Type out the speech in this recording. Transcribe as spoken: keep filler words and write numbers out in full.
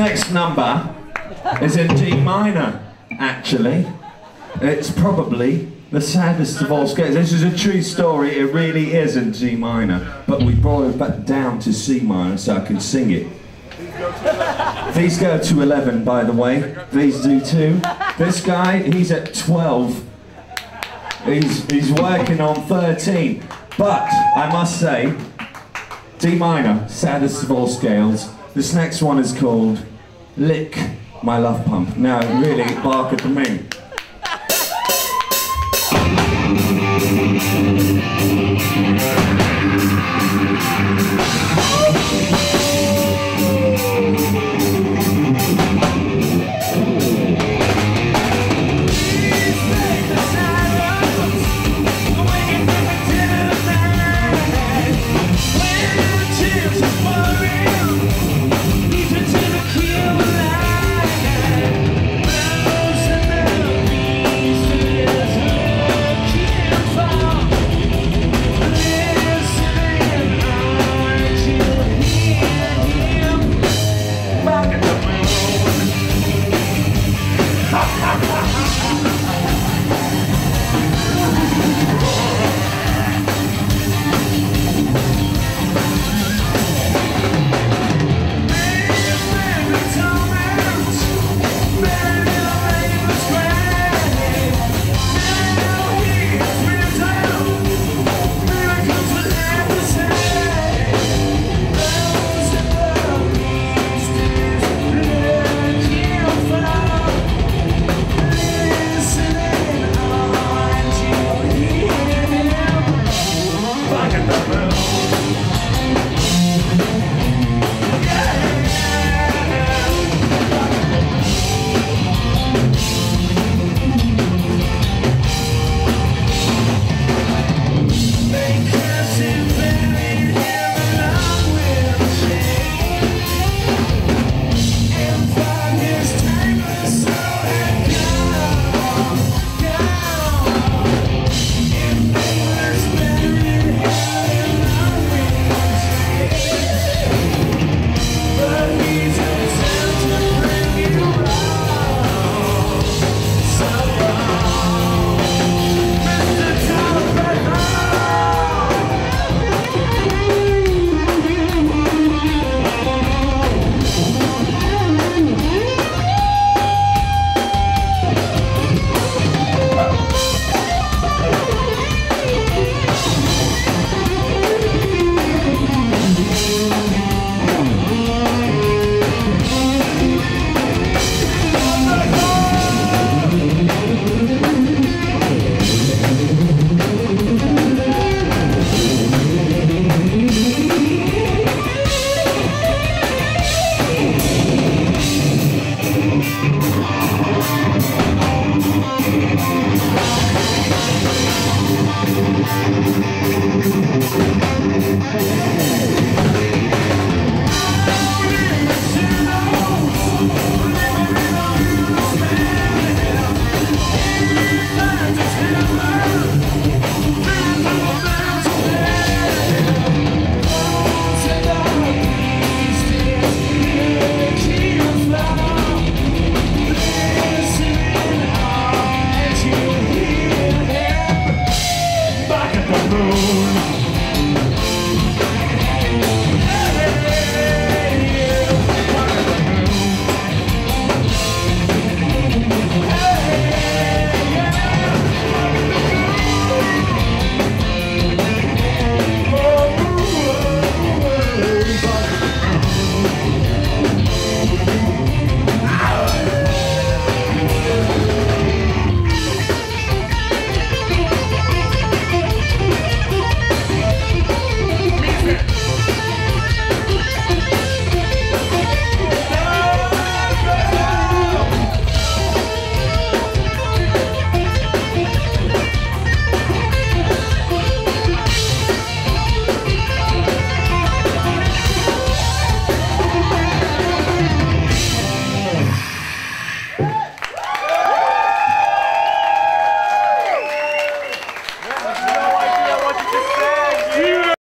next number is in G minor, actually. It's probably the saddest of all scales. This is a true story, it really is in G minor. But we brought it back down to C minor so I could sing it. These go to eleven, by the way. These do too. This guy, he's at twelve. He's, he's working on thirteen. But, I must say, D minor, saddest of all scales. This next one is called Lick My Love Pump. Now, really, Bark At The Moon.